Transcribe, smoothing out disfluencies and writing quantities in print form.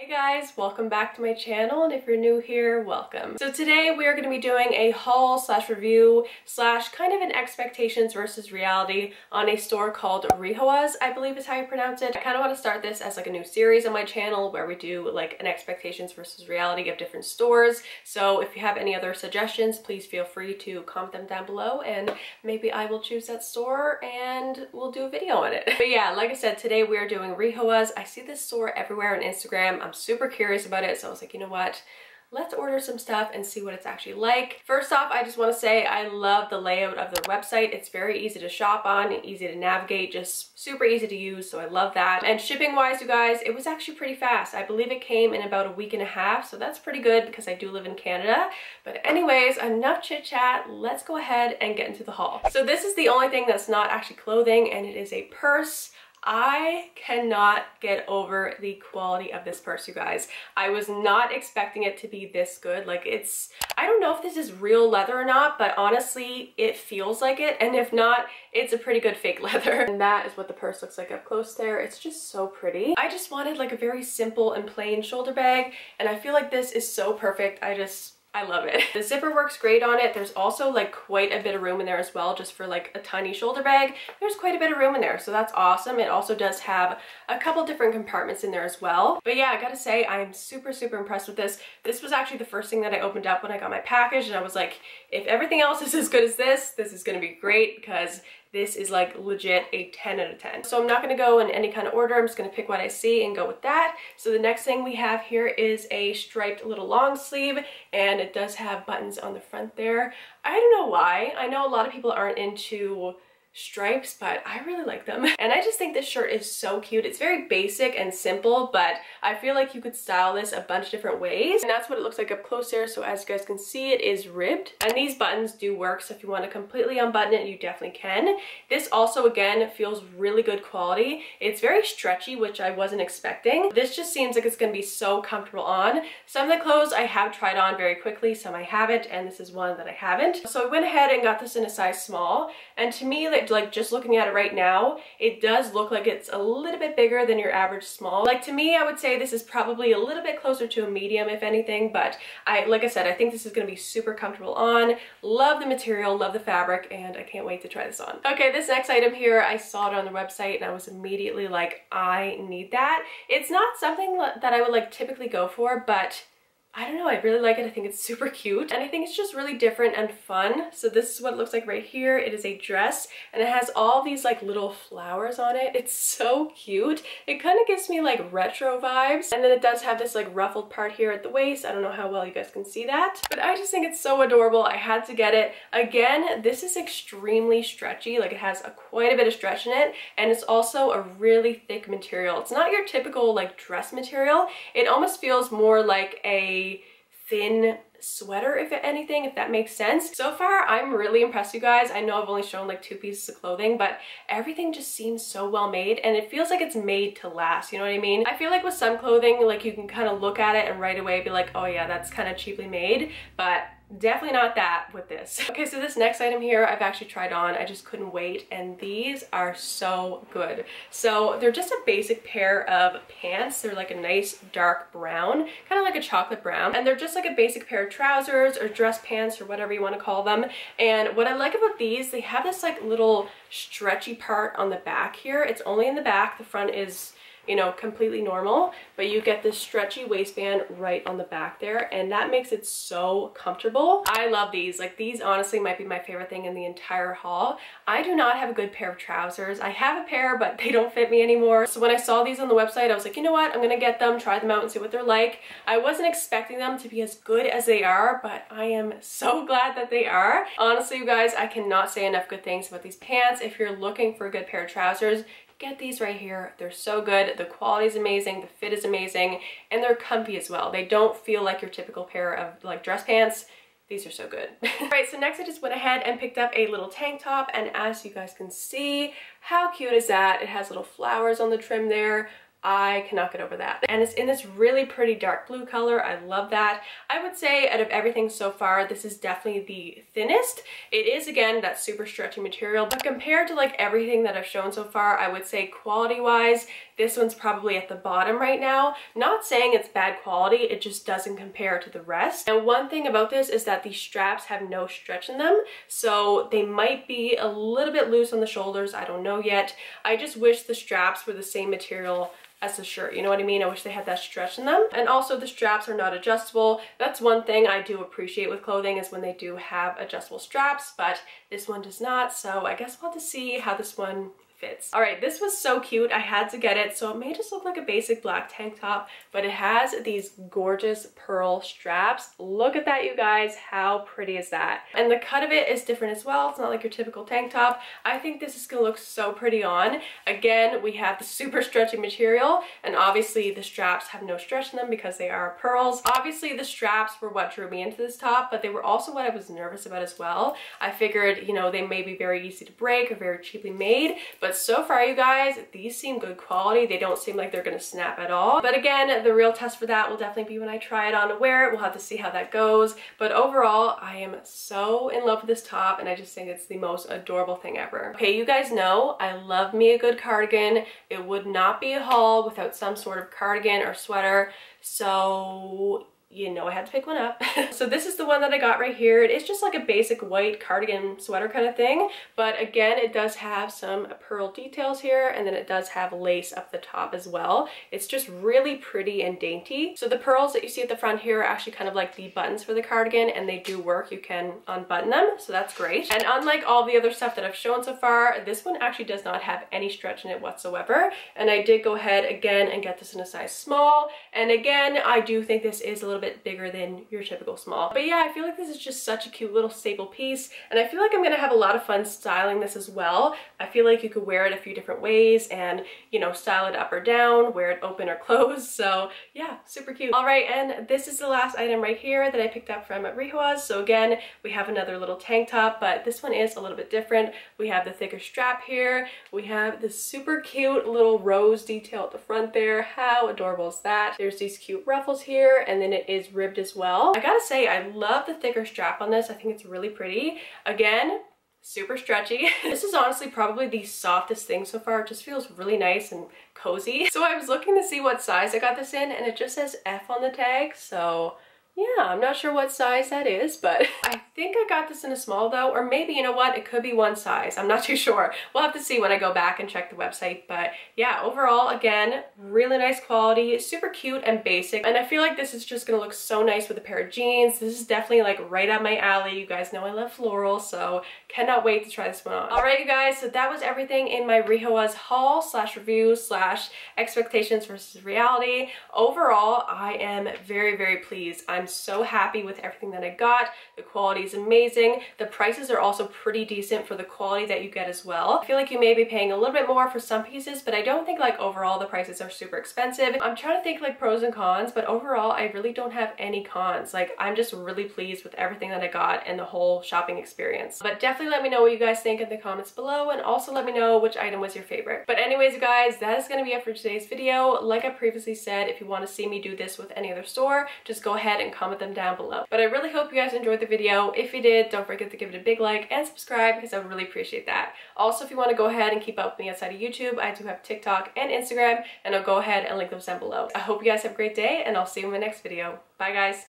Hey guys, welcome back to my channel, and if you're new here, welcome. So today we are going to be doing a haul slash review slash kind of an expectations versus reality on a store called Rihoas, I believe is how you pronounce it. I kind of want to start this as like a new series on my channel where we do like an expectations versus reality of different stores. So if you have any other suggestions, please feel free to comment them down below and maybe I will choose that store and we'll do a video on it. But yeah, like I said, today we are doing Rihoas. I see this store everywhere on Instagram. I'm super curious about it, so I was like, you know what, let's order some stuff and see what it's actually like. First off, I just want to say I love the layout of their website. It's very easy to shop on and easy to navigate, just super easy to use, so I love that. And shipping wise, you guys, it was actually pretty fast. I believe it came in about a week and a half, so that's pretty good because I do live in Canada. But anyways, enough chit chat, let's go ahead and get into the haul. So this is the only thing that's not actually clothing, and it is a purse. I cannot get over the quality of this purse, you guys. I was not expecting it to be this good. Like, it's, I don't know if this is real leather or not, but honestly, it feels like it. And if not, it's a pretty good fake leather. And that is what the purse looks like up close there. It's just so pretty. I just wanted like a very simple and plain shoulder bag, and I feel like this is so perfect. I love it. The zipper works great on it. There's also like quite a bit of room in there as well, just for like a tiny shoulder bag. There's quite a bit of room in there, so that's awesome. It also does have a couple different compartments in there as well. But yeah, I gotta say, I'm super impressed with this. This was actually the first thing that I opened up when I got my package, and I was like, if everything else is as good as this, this is gonna be great, because this is like legit a 10 out of 10. So I'm not gonna go in any kind of order. I'm just gonna pick what I see and go with that. So the next thing we have here is a striped little long sleeve, and it does have buttons on the front there. I don't know why. I know a lot of people aren't into stripes, but I really like them. And I just think this shirt is so cute. It's very basic and simple, but I feel like you could style this a bunch of different ways. And that's what it looks like up close there. So as you guys can see, it is ribbed. And these buttons do work, so if you want to completely unbutton it, you definitely can. This also, again, feels really good quality. It's very stretchy, which I wasn't expecting. This just seems like it's going to be so comfortable on. Some of the clothes I have tried on very quickly, some I haven't, and this is one that I haven't. So I went ahead and got this in a size small. And to me, like just looking at it right now, it does look like it's a little bit bigger than your average small. Like, to me, I would say this is probably a little bit closer to a medium, if anything, but like I said, I think this is going to be super comfortable on. Love the material, love the fabric, and I can't wait to try this on. Okay, this next item here, I saw it on the website and I was immediately like, I need that. It's not something that I would like typically go for, but I don't know, I really like it. I think it's super cute, and I think it's just really different and fun. So this is what it looks like right here. It is a dress, and it has all these like little flowers on it. It's so cute. It kind of gives me like retro vibes, and then it does have this like ruffled part here at the waist. I don't know how well you guys can see that, but I just think it's so adorable. I had to get it. Again, this is extremely stretchy. Like, it has quite a bit of stretch in it, and it's also a really thick material. It's not your typical like dress material. It almost feels more like a thin sweater, if anything, if that makes sense. So far, I'm really impressed, you guys. I know I've only shown like two pieces of clothing, but everything just seems so well made, and it feels like it's made to last, you know what I mean? I feel like with some clothing, like, you can kind of look at it and right away be like, oh yeah, that's kind of cheaply made, but definitely not that with this. Okay, so this next item here I've actually tried on. I just couldn't wait, and these are so good. So they're just a basic pair of pants. They're like a nice dark brown, kind of like a chocolate brown, and they're just like a basic pair of trousers or dress pants or whatever you want to call them. And what I like about these, they have this like little stretchy part on the back here. It's only in the back. The front is, you know, completely normal, but you get this stretchy waistband right on the back there, and that makes it so comfortable. I love these. Like, these honestly might be my favorite thing in the entire haul. I do not have a good pair of trousers. I have a pair, but they don't fit me anymore. So when I saw these on the website, I was like, you know what, I'm gonna get them, try them out and see what they're like. I wasn't expecting them to be as good as they are, but I am so glad that they are. Honestly, you guys, I cannot say enough good things about these pants. If you're looking for a good pair of trousers, get these right here. They're so good. The quality is amazing. The fit is amazing. And they're comfy as well. They don't feel like your typical pair of like dress pants. These are so good. All right, so next I just went ahead and picked up a little tank top. And as you guys can see, how cute is that? It has little flowers on the trim there. I cannot get over that. And it's in this really pretty dark blue color. I love that. I would say out of everything so far, this is definitely the thinnest. It is, again, that super stretchy material, but compared to like everything that I've shown so far, I would say quality-wise, This one's probably at the bottom right now. Not saying it's bad quality, it just doesn't compare to the rest. And one thing about this is that these straps have no stretch in them, so they might be a little bit loose on the shoulders, I don't know yet. I just wish the straps were the same material as the shirt, you know what I mean? I wish they had that stretch in them. And also the straps are not adjustable. That's one thing I do appreciate with clothing, is when they do have adjustable straps, but this one does not, so I guess we'll have to see how this one fits. All right, this was so cute, I had to get it. So it may just look like a basic black tank top, but it has these gorgeous pearl straps. Look at that, you guys, how pretty is that? And the cut of it is different as well. It's not like your typical tank top. I think this is gonna look so pretty on. Again, we have the super stretchy material, and obviously the straps have no stretch in them because they are pearls. Obviously the straps were what drew me into this top, but they were also what I was nervous about as well. I figured, you know, they may be very easy to break or very cheaply made, but so far, you guys, these seem good quality. They don't seem like they're gonna snap at all. But again, the real test for that will definitely be when I try it on and wear it. We'll have to see how that goes. But overall, I am so in love with this top, and I just think it's the most adorable thing ever. Okay, you guys know I love me a good cardigan. It would not be a haul without some sort of cardigan or sweater. So, you know I had to pick one up. So this is the one that I got right here. It is just like a basic white cardigan sweater kind of thing, but again, it does have some pearl details here, and then it does have lace up the top as well. It's just really pretty and dainty. So the pearls that you see at the front here are actually kind of like the buttons for the cardigan, and they do work. You can unbutton them, so that's great. And unlike all the other stuff that I've shown so far, this one actually does not have any stretch in it whatsoever. And I did go ahead again and get this in a size small, and again, I do think this is a little bit bigger than your typical small. But yeah, I feel like this is just such a cute little staple piece, and I feel like I'm gonna have a lot of fun styling this as well. I feel like you could wear it a few different ways and, you know, style it up or down, wear it open or closed. So yeah, super cute. All right, and this is the last item right here that I picked up from Rihoas. So again, we have another little tank top, but this one is a little bit different. We have the thicker strap here. We have this super cute little rose detail at the front there. How adorable is that? There's these cute ruffles here, and then it is ribbed as well. I gotta say, I love the thicker strap on this. I think it's really pretty. Again, super stretchy. This is honestly probably the softest thing so far. It just feels really nice and cozy. So I was looking to see what size I got this in, and it just says F on the tag, so yeah, I'm not sure what size that is, but I think I got this in a small though, or maybe, you know what, it could be one size. I'm not too sure. We'll have to see when I go back and check the website, but yeah, overall, again, really nice quality, super cute and basic, and I feel like this is just gonna look so nice with a pair of jeans. This is definitely like right up my alley. You guys know I love floral, so cannot wait to try this one on. All right, you guys, so that was everything in my Rihoas haul slash review slash expectations versus reality. Overall, I am very, very pleased. I'm so happy with everything that I got. The quality is amazing. The prices are also pretty decent for the quality that you get as well. I feel like you may be paying a little bit more for some pieces, but I don't think like overall the prices are super expensive. I'm trying to think like pros and cons, but overall I really don't have any cons. Like, I'm just really pleased with everything that I got and the whole shopping experience. But definitely let me know what you guys think in the comments below, and also let me know which item was your favorite. But anyways, you guys, that is gonna be it for today's video. Like I previously said, if you want to see me do this with any other store, just go ahead and comment them down below. But I really hope you guys enjoyed the video. If you did, don't forget to give it a big like and subscribe, because I would really appreciate that. Also, if you want to go ahead and keep up with me outside of YouTube, I do have TikTok and Instagram, and I'll go ahead and link those down below. I hope you guys have a great day, and I'll see you in my next video. Bye, guys.